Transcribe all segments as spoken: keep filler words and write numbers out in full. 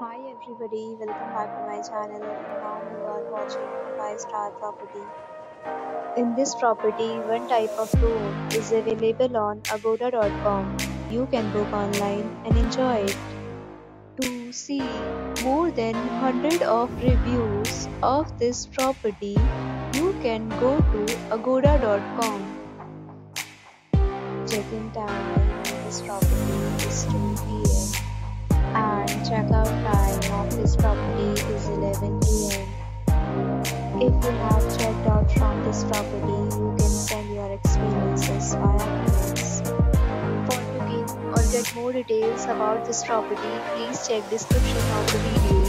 Hi everybody, welcome back to my channel. Now you are watching a five star property. In this property, one type of room is available on Agoda dot com. You can book online and enjoy it. To see more than one hundred of reviews of this property, you can go to Agoda dot com. Check-in time in this property is two P M and check-out time of this property is eleven A M If you have checked out from this property, you can send your experiences via comments. For booking or get more details about this property, please check description of the video.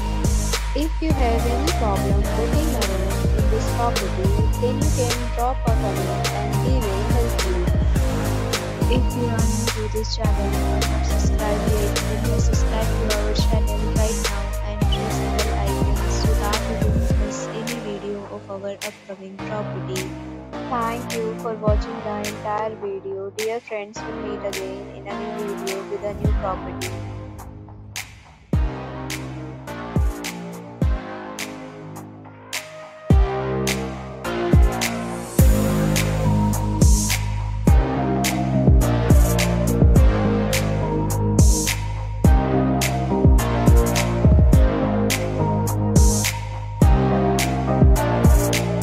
If you have any problem booking a room in this property, then you can drop a comment and we will help you. If you are new to this channel or not subscribed yet, please subscribe to our channel right now and press the bell icon so that you don't miss any video of our upcoming property. Thank you for watching the entire video. Dear friends, we'll meet again in a new video with a new property.